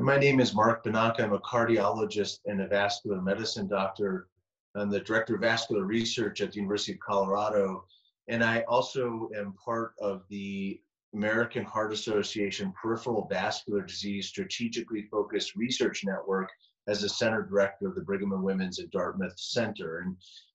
And my name is Mark Bonaca. I'm a cardiologist and a vascular medicine doctor. I'm the director of vascular research at the University of Colorado. And I also am part of the American Heart Association Peripheral Vascular Disease Strategically Focused Research Network as the center director of the Brigham and Women's at Dartmouth Center.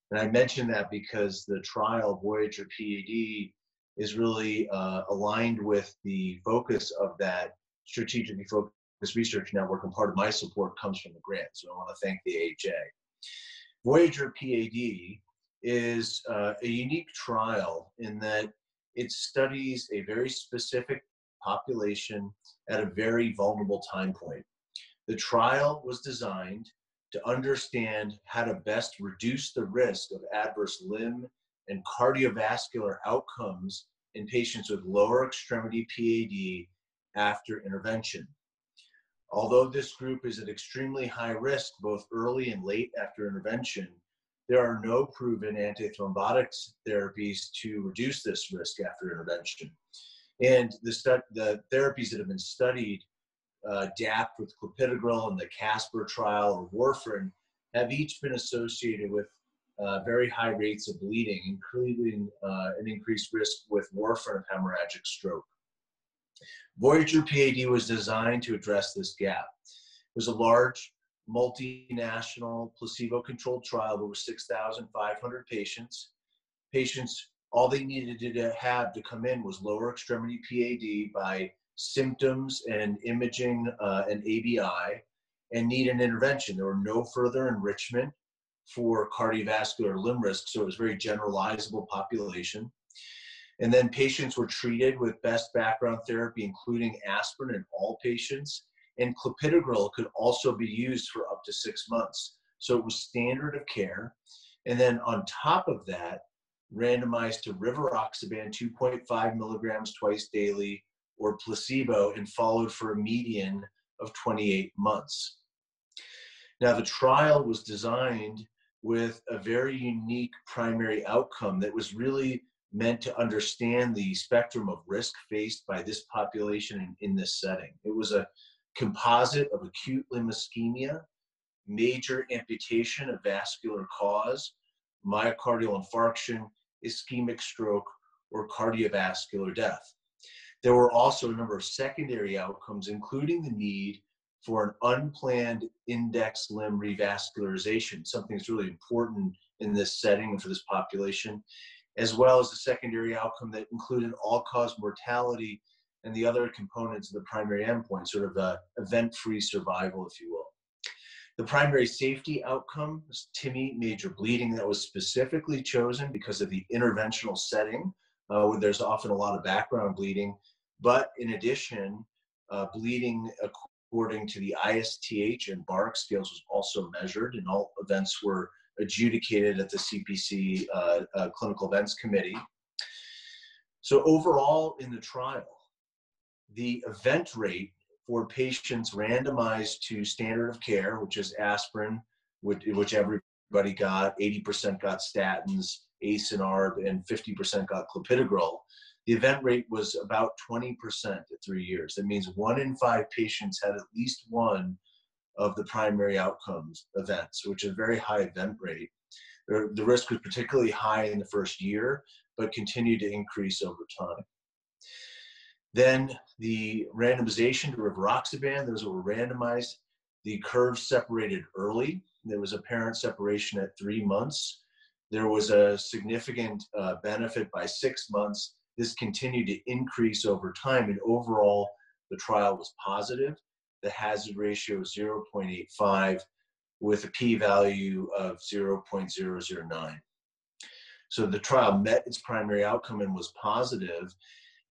And I mention that because the trial, Voyager PAD, is really aligned with the focus of that strategically focused research network, and part of my support comes from the grant, so I want to thank the AHA. Voyager PAD is a unique trial in that it studies a very specific population at a very vulnerable time point. The trial was designed to understand how to best reduce the risk of adverse limb and cardiovascular outcomes in patients with lower extremity PAD after intervention. Although this group is at extremely high risk, both early and late after intervention, there are no proven antithrombotic therapies to reduce this risk after intervention. And the therapies that have been studied, DAPT with clopidogrel and the CASPER trial or warfarin, have each been associated with very high rates of bleeding, including an increased risk with warfarin of hemorrhagic stroke. Voyager PAD was designed to address this gap. It was a large multinational placebo-controlled trial with 6,500 patients. Patients, all they needed to have to come in was lower extremity PAD by symptoms and imaging and ABI, and need an intervention. There were no further enrichment for cardiovascular limb risk, so it was a very generalizable population. And then patients were treated with best background therapy, including aspirin in all patients, and clopidogrel could also be used for up to 6 months. So it was standard of care. And then on top of that, randomized to rivaroxaban 2.5 milligrams twice daily or placebo, and followed for a median of 28 months. Now, the trial was designed with a very unique primary outcome that was really meant to understand the spectrum of risk faced by this population in this setting. It was a composite of acute limb ischemia, major amputation of vascular cause, myocardial infarction, ischemic stroke, or cardiovascular death. There were also a number of secondary outcomes, including the need for an unplanned index limb revascularization, something that's really important in this setting and for this population, as well as the secondary outcome that included all-cause mortality and the other components of the primary endpoint, sort of a event-free survival, if you will. The primary safety outcome was TIMI major bleeding, that was specifically chosen because of the interventional setting, where there's often a lot of background bleeding, but in addition, bleeding according to the ISTH and BARC scales was also measured, and all events were adjudicated at the CPC Clinical Events Committee. So overall in the trial, the event rate for patients randomized to standard of care, which is aspirin, which everybody got, 80% got statins, ACE and ARB, and 50% got clopidogrel, the event rate was about 20% at 3 years. That means 1 in 5 patients had at least one of the primary outcomes events, which is a very high event rate. The risk was particularly high in the first year, but continued to increase over time. Then the randomization to rivaroxaban, those were randomized. The curves separated early. There was apparent separation at 3 months. There was a significant benefit by 6 months. This continued to increase over time, and overall, the trial was positive. The hazard ratio is 0.85 with a p-value of 0.009. So the trial met its primary outcome and was positive.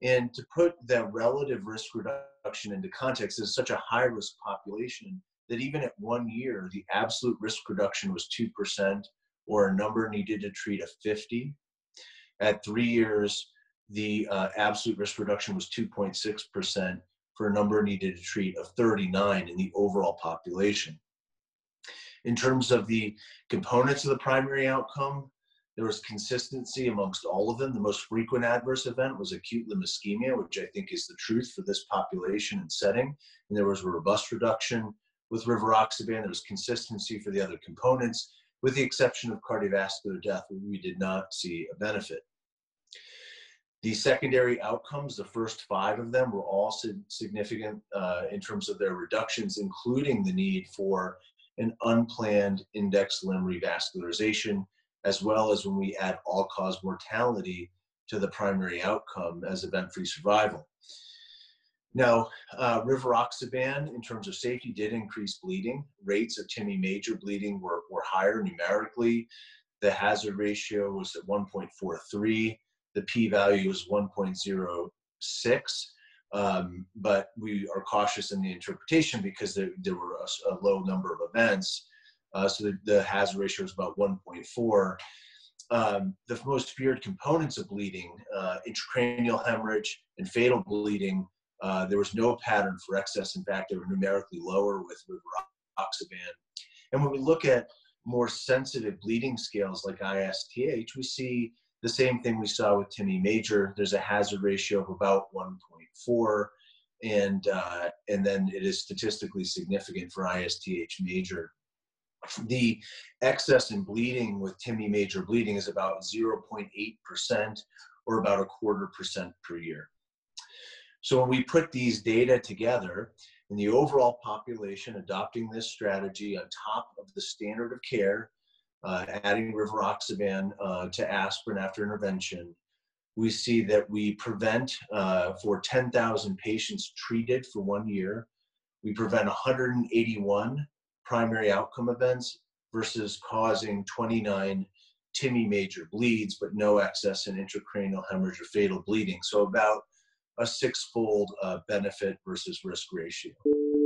And to put that relative risk reduction into context, is such a high-risk population that even at 1 year, the absolute risk reduction was 2%, or a number needed to treat of 50. At 3 years, the absolute risk reduction was 2.6%. for a number needed to treat of 39 in the overall population. In terms of the components of the primary outcome, There was consistency amongst all of them. The most frequent adverse event was acute limb ischemia, which I think is the truth for this population and setting. And there was a robust reduction with rivaroxaban. There was consistency for the other components. With the exception of cardiovascular death, we did not see a benefit. The secondary outcomes, the first 5 of them, were all significant in terms of their reductions, including the need for an unplanned index limb revascularization, as well as when we add all-cause mortality to the primary outcome as event-free survival. Now, rivaroxaban, in terms of safety, did increase bleeding. Rates of TIMI major bleeding were higher numerically. The hazard ratio was at 1.43. The p-value was 1.06. But we are cautious in the interpretation because there were a low number of events. So the hazard ratio is about 1.4. The most feared components of bleeding, intracranial hemorrhage and fatal bleeding, there was no pattern for excess. In fact, they were numerically lower with rivaroxaban. And when we look at more sensitive bleeding scales like ISTH, we see the same thing we saw with TIMI major. There's a hazard ratio of about 1.4. And then it is statistically significant for ISTH major. The excess in bleeding with TIMI major bleeding is about 0.8% or about 0.25% per year. So when we put these data together in the overall population, adopting this strategy on top of the standard of care, adding rivaroxaban to aspirin after intervention, we see that we prevent for 10,000 patients treated for 1 year, we prevent 181 primary outcome events versus causing 29 TIMI major bleeds, but no excess in intracranial hemorrhage or fatal bleeding. So about a 6-fold benefit versus risk ratio.